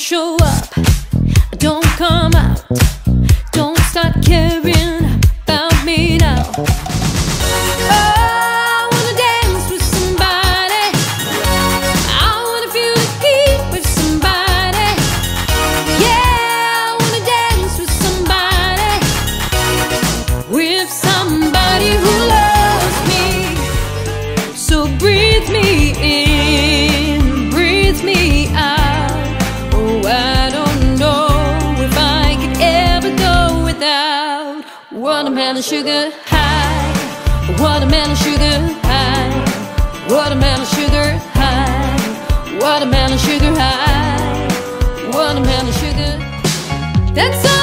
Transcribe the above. Don't show up, don't come out, don't start caring about me now. Watermelon sugar high, watermelon sugar high, watermelon sugar high, watermelon sugar high, watermelon sugar. That's all.